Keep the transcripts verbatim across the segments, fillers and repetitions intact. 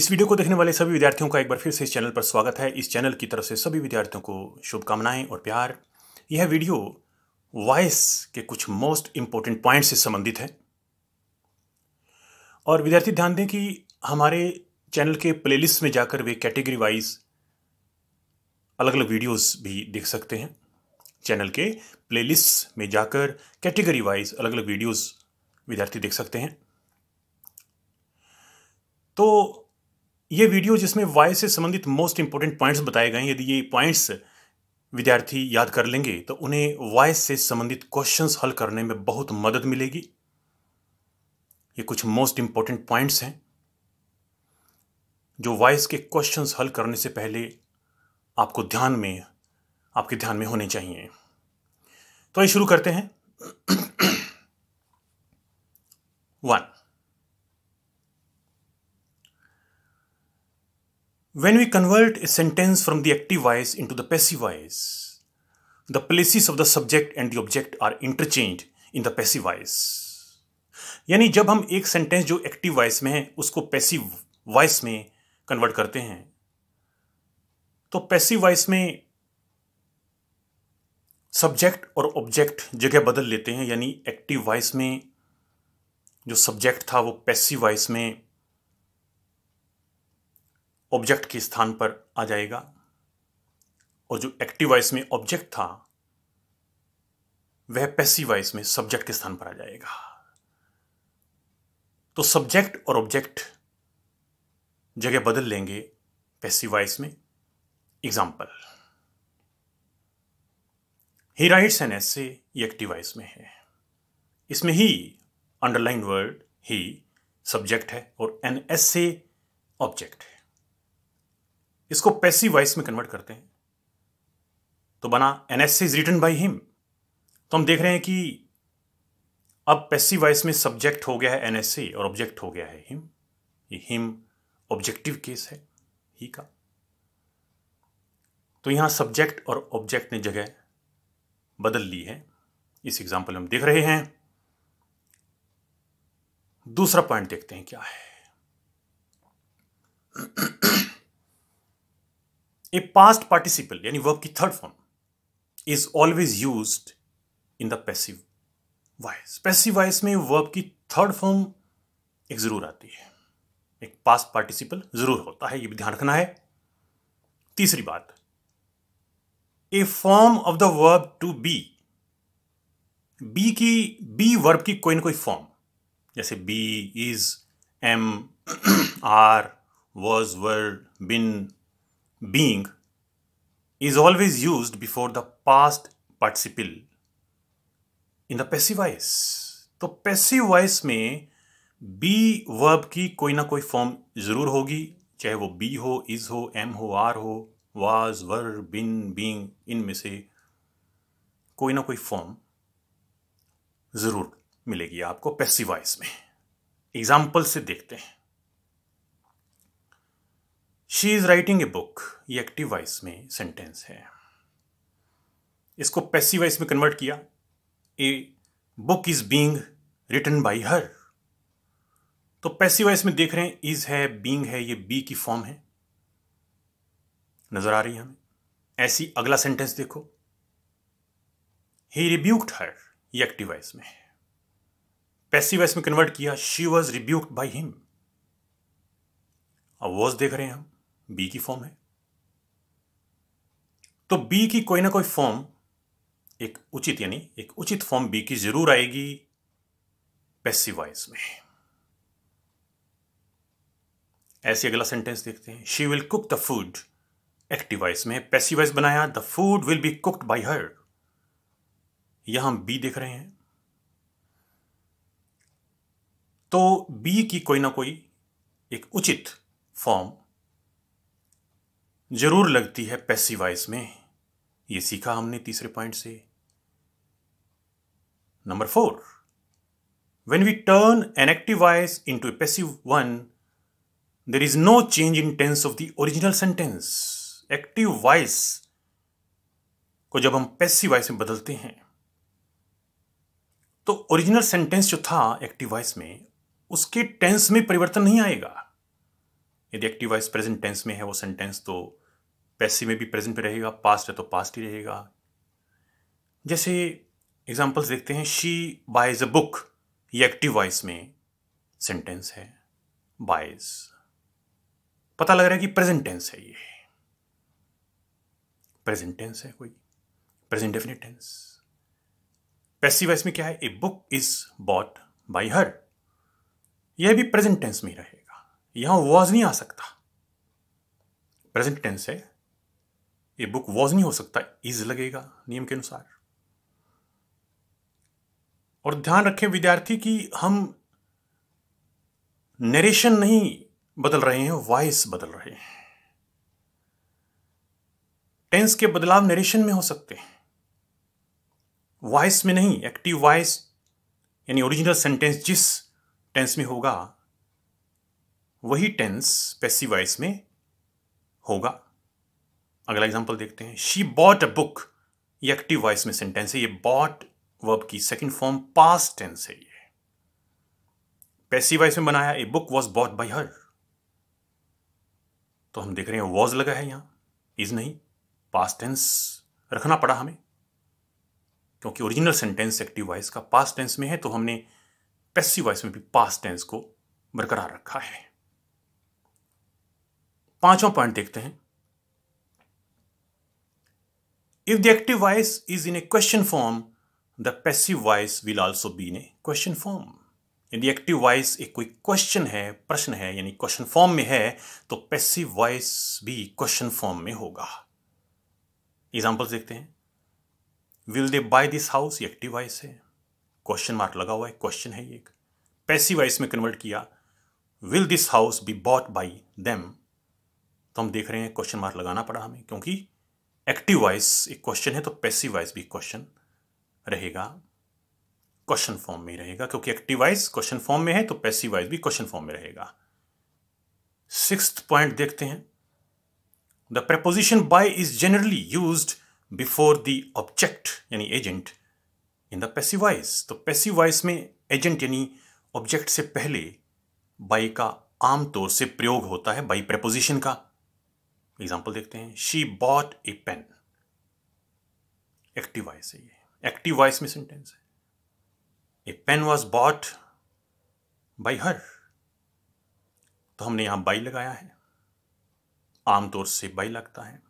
इस वीडियो को देखने वाले सभी विद्यार्थियों का एक बार फिर से इस चैनल पर स्वागत है। इस चैनल की तरफ से सभी विद्यार्थियों को शुभकामनाएं और प्यार। यह वीडियो वॉइस के कुछ मोस्ट इंपॉर्टेंट पॉइंट से संबंधित है और विद्यार्थी ध्यान दें कि हमारे चैनल के प्लेलिस्ट में जाकर वे कैटेगरी वाइज अलग अलग वीडियोस भी देख सकते हैं। चैनल के प्लेलिस्ट में जाकर कैटेगरी वाइज अलग अलग वीडियोस विद्यार्थी देख सकते हैं। तो ये वीडियो जिसमें वॉइस से संबंधित मोस्ट इंपॉर्टेंट पॉइंट्स बताए गए हैं, यदि ये पॉइंट्स विद्यार्थी याद कर लेंगे तो उन्हें वॉइस से संबंधित क्वेश्चंस हल करने में बहुत मदद मिलेगी। ये कुछ मोस्ट इंपॉर्टेंट पॉइंट्स हैं जो वॉइस के क्वेश्चंस हल करने से पहले आपको ध्यान में आपके ध्यान में होने चाहिए। तो ये शुरू करते हैं। One, when we convert a sentence from the active voice into the passive voice, the places of the subject and the object are interchanged in the passive voice। यानी जब हम एक सेंटेंस जो एक्टिव वॉइस में है उसको passive voice में convert करते हैं तो पैसिव वॉइस में सब्जेक्ट और ऑब्जेक्ट जगह बदल लेते हैं। यानी एक्टिव वॉइस में जो सब्जेक्ट था वो पैसिव वॉइस में ऑब्जेक्ट के स्थान पर आ जाएगा और जो एक्टिव वॉइस में ऑब्जेक्ट था वह पैसिव वॉइस में सब्जेक्ट के स्थान पर आ जाएगा। तो सब्जेक्ट और ऑब्जेक्ट जगह बदल लेंगे पैसिव वॉइस में। Example, he writes an essay, ये एक्टिव वॉइस में है। इसमें he underline word he subject है और एन एसे ऑब्जेक्ट है। इसको पैसिव वॉइस में कन्वर्ट करते हैं तो बना an essay is written by him. तो हम देख रहे हैं कि अब पैसिव वॉइस में सब्जेक्ट हो गया है एन एसे और ऑब्जेक्ट हो गया है हिम। ये हिम ऑब्जेक्टिव केस है ही का। तो यहां सब्जेक्ट और ऑब्जेक्ट ने जगह बदल ली है। इस एग्जाम्पल हम देख रहे हैं। दूसरा पॉइंट देखते हैं क्या है। ए पास्ट पार्टिसिपल यानी वर्ब की third form is always used in the passive voice. Passive voice में वर्ब की थर्ड फॉर्म एक जरूर आती है, एक पास्ट पार्टिसिपल जरूर होता है, यह भी ध्यान रखना है। तीसरी बात, a form of the verb to be. Be की बी वर्ब की कोई ना कोई फॉर्म, जैसे be, is, am, are, was, were, been, being, is always used before the past participle in the passive voice. तो पैसिव वॉइस में be verb की कोई ना कोई फॉर्म जरूर होगी, चाहे वो बी हो, इज हो, एम हो, आर हो, वाज, वर, बिन, बीइंग, इनमें से कोई ना कोई फॉर्म जरूर मिलेगी आपको पैसिव वॉइस में। एग्जाम्पल से देखते हैं। She is writing a book, ये एक्टिव वॉइस में सेंटेंस है। इसको पैसिव वॉइस में कन्वर्ट किया, a book is being written by her. तो पैसिव वॉइस में देख रहे हैं इज है, बीइंग है, ये बी की फॉर्म है, नजर आ रही है हमें। ऐसी अगला सेंटेंस देखो, ही रिब्यूक्ड हर, ये एक्टिव वॉइस में है। पैसिव वॉइस में कन्वर्ट किया, she was rebuked by him. अब वॉज देख रहे हैं हम, बी की फॉर्म है। तो बी की कोई ना कोई फॉर्म, एक उचित यानी एक उचित फॉर्म बी की जरूर आएगी पैसिव वॉइस में। ऐसे अगला सेंटेंस देखते हैं, she will cook the food, active voice में। पैसिव वॉइस बनाया, the food will be cooked by her. यहां हम बी देख रहे हैं। तो बी की कोई ना कोई एक उचित फॉर्म जरूर लगती है पैसिव वॉइस में। ये सीखा हमने तीसरे पॉइंट से। Number four, when we turn an active voice into a passive one, there is no change in tense of the original sentence. Active voice को जब हम पैसिव वॉइस में बदलते हैं तो ओरिजिनल सेंटेंस जो था एक्टिव वॉइस में उसके टेंस में परिवर्तन नहीं आएगा। यदि एक्टिव वॉइस प्रेजेंट टेंस में है वो सेंटेंस, तो पैसिव में भी प्रेजेंट में रहेगा, पास्ट है तो पास्ट ही रहेगा। जैसे एग्जांपल्स देखते हैं, शी बायज अ बुक, ये एक्टिव वॉइस में सेंटेंस है बायज, पता लग रहा है कि प्रेजेंट टेंस है, ये प्रेजेंट टेंस है, कोई present definite tense. Passive voice में क्या है, a book is bought by her, यह भी प्रेजेंट टेंस में ही रहेगा, यहां वॉज नहीं आ सकता, प्रेजेंट टेंस है, ये बुक वॉज नहीं हो सकता, इज लगेगा नियम के अनुसार। और ध्यान रखें विद्यार्थी कि हम नरेशन नहीं बदल रहे हैं, वॉइस बदल रहे हैं। टेंस के बदलाव नरेशन में हो सकते हैं, वॉइस में नहीं। एक्टिव वॉइस यानी ओरिजिनल सेंटेंस जिस टेंस में होगा वही टेंस पैसिव वॉइस में होगा। अगला एग्जांपल देखते हैं, शी बॉट अ बुक, ये एक्टिव वॉइस में सेंटेंस है, ये बॉट वर्ब की सेकंड फॉर्म पास्ट टेंस है, ये पैसिव वॉइस में बनाया, a book was bought by her, तो हम देख रहे हैं वाज लगा है यहां, इज नहीं, पास्ट टेंस रखना पड़ा हमें, क्योंकि ओरिजिनल सेंटेंस एक्टिव वॉइस का पास्ट टेंस में है, तो हमने पैसिव वॉइस में भी पास्ट टेंस को बरकरार रखा है। पांचवां पॉइंट देखते हैं, if the active voice is in a question form the passive voice will also be in a question form. यदि एक्टिव वॉइस एक कोई क्वेश्चन है, प्रश्न है, यानी क्वेश्चन फॉर्म में है, तो पैसिव वॉइस भी क्वेश्चन फॉर्म में होगा। एग्जांपल्स देखते हैं, will they buy this house, ये एक्टिव वॉइस है, क्वेश्चन मार्क लगा हुआ है, क्वेश्चन है, ये पैसिव वॉइस में कन्वर्ट किया, will this house be bought by them, तो हम देख रहे हैं क्वेश्चन मार्क लगाना पड़ा हमें, क्योंकि एक्टिव वॉइस एक क्वेश्चन है, तो पैसिव वॉइस भी क्वेश्चन रहेगा, क्वेश्चन फॉर्म में रहेगा, क्योंकि एक्टिव वॉइस क्वेश्चन फॉर्म में है तो पैसिव वॉइस भी क्वेश्चन फॉर्म में रहेगा। सिक्स्थ पॉइंट देखते हैं, the preposition by is generally used before the object यानी agent in the passive voice. तो पैसिव वॉइस में एजेंट यानी ऑब्जेक्ट से पहले बाय का आमतौर से प्रयोग होता है, बाय प्रीपोजिशन का। एग्जाम्पल देखते हैं, she bought a pen, active voice है, ये एक्टिव वॉइस में सेंटेंस है, a pen was bought by her, तो हमने यहां बाय लगाया है, आमतौर से बाय लगता है।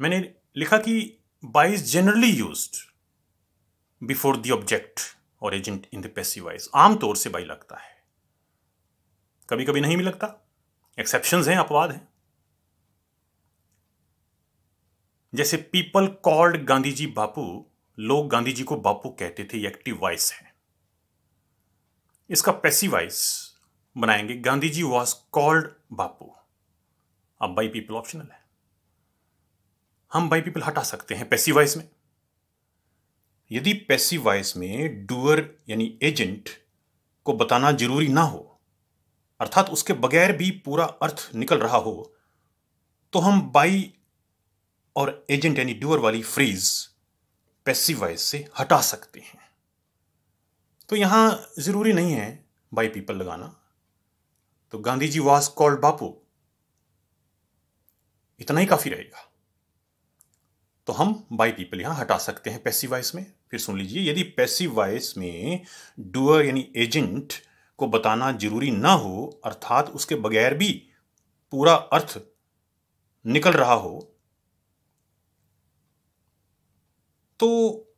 मैंने लिखा कि by is generally used before the object और agent in the passive voice, आमतौर से बाय लगता है, कभी कभी नहीं भी लगता, एक्सेप्शंस हैं, अपवाद हैं। जैसे पीपल कॉल्ड गांधी जी बापू, लोग गांधी जी को बापू कहते थे, ये एक्टिव वॉइस है, इसका पैसिव वॉइस बनाएंगे, गांधी जी वॉज कॉल्ड बापू। अब बाय पीपल ऑप्शनल है, हम बाय पीपल हटा सकते हैं पैसिव वॉइस में। यदि पैसिव वॉइस में डूअर यानी एजेंट को बताना जरूरी ना हो, अर्थात उसके बगैर भी पूरा अर्थ निकल रहा हो, तो हम बाय और एजेंट यानी डूअर वाली फ्रेज पैसिव वॉइस से हटा सकते हैं। तो यहां जरूरी नहीं है बाय पीपल लगाना, तो गांधी जी वाज कॉल्ड बापू इतना ही काफी रहेगा, तो हम बाय पीपल यहां हटा सकते हैं पैसिव वॉइस में। फिर सुन लीजिए, यदि पैसिव वॉइस में डूअर यानी एजेंट को बताना जरूरी ना हो, अर्थात उसके बगैर भी पूरा अर्थ निकल रहा हो, तो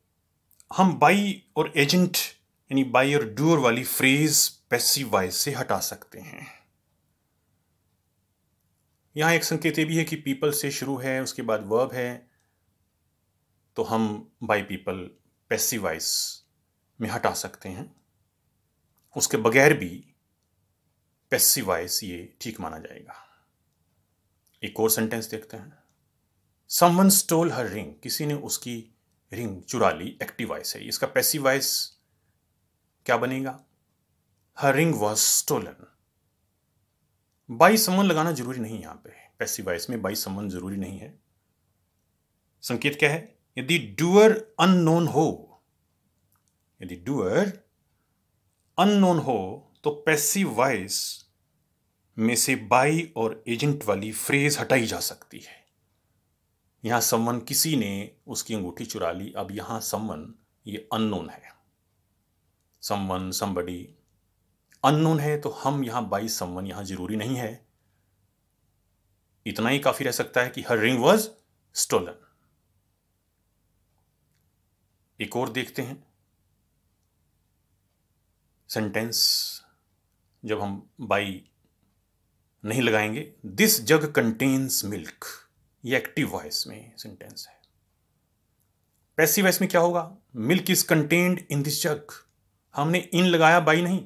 हम बाय और एजेंट यानी बाय और डूअर वाली फ्रेज पैसिव वॉइस से हटा सकते हैं। यहां एक संकेत यह भी है कि पीपल से शुरू है, उसके बाद वर्ब है, तो हम बाय पीपल पैसिव वॉइस में हटा सकते हैं, उसके बगैर भी पैसिव वॉइस ये ठीक माना जाएगा। एक और सेंटेंस देखते हैं, समवन स्टोल हर रिंग, किसी ने उसकी रिंग चुरा ली, एक्टिव वॉइस है, इसका पैसिव वॉइस क्या बनेगा, her ring was stolen. By someone लगाना जरूरी नहीं, यहां पे पैसिव वॉइस में बाय समवन जरूरी नहीं है। संकेत क्या है, यदि डूअर अननोन हो, यदि डूअर अननोन हो, तो पैसिव वॉइस में से बाई और एजेंट वाली फ्रेज हटाई जा सकती है। यहाँ समवन किसी ने उसकी अंगूठी चुरा ली, अब यहाँ समवन ये अननोन है, समवन समबडी अननोन है, तो हम यहाँ बाई समवन यहाँ जरूरी नहीं है, इतना ही काफी रह सकता है कि हर रिंग वॉज स्टोलन। एक और देखते हैं सेंटेंस, जब हम बाई नहीं लगाएंगे। दिस जग कंटेन्स मिल्क, ये एक्टिव वॉइस में सेंटेंस है। पैसिव वॉइस में क्या होगा? Milk is contained in this jug, हमने इन लगाया बाई नहीं।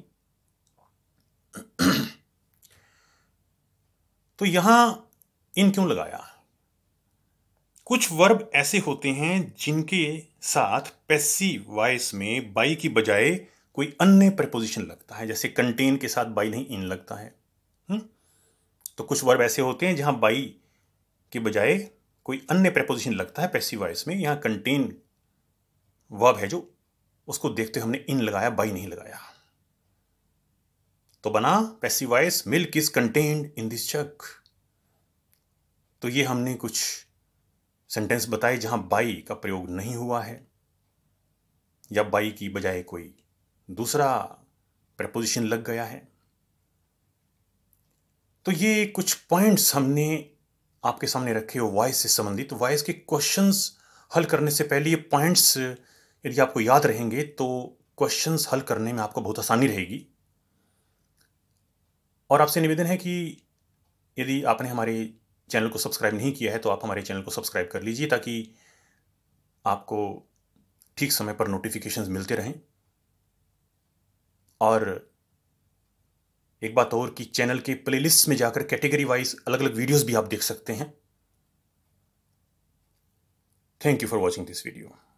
तो यहां इन क्यों लगाया? कुछ वर्ब ऐसे होते हैं जिनके साथ पैसिव वॉइस में बाई की बजाय कोई अन्य प्रीपोजिशन लगता है, जैसे कंटेन के साथ बाई नहीं इन लगता है। हुँ? तो कुछ वर्ब ऐसे होते हैं जहां बाई के बजाय कोई अन्य प्रीपोजिशन लगता है पैसिव वॉइस में। यहां कंटेन वर्ब है जो, उसको देखते हुए हमने इन लगाया, बाई नहीं लगाया, तो बना passive voice milk is contained in this jug. तो ये हमने कुछ सेंटेंस बताए जहां बाई का प्रयोग नहीं हुआ है या बाई की बजाय कोई दूसरा प्रपोजिशन लग गया है। तो ये कुछ पॉइंट्स हमने आपके सामने रखे हो वॉइस से संबंधित। वॉइस के क्वेश्चंस हल करने से पहले ये पॉइंट्स यदि आपको याद रहेंगे तो क्वेश्चंस हल करने में आपको बहुत आसानी रहेगी। और आपसे निवेदन है कि यदि आपने हमारे चैनल को सब्सक्राइब नहीं किया है तो आप हमारे चैनल को सब्सक्राइब कर लीजिए, ताकि आपको ठीक समय पर नोटिफिकेशंस मिलते रहें। और एक बात और कि चैनल के प्लेलिस्ट में जाकर कैटेगरी वाइज अलग अलग वीडियोस भी आप देख सकते हैं। Thank you for watching this video.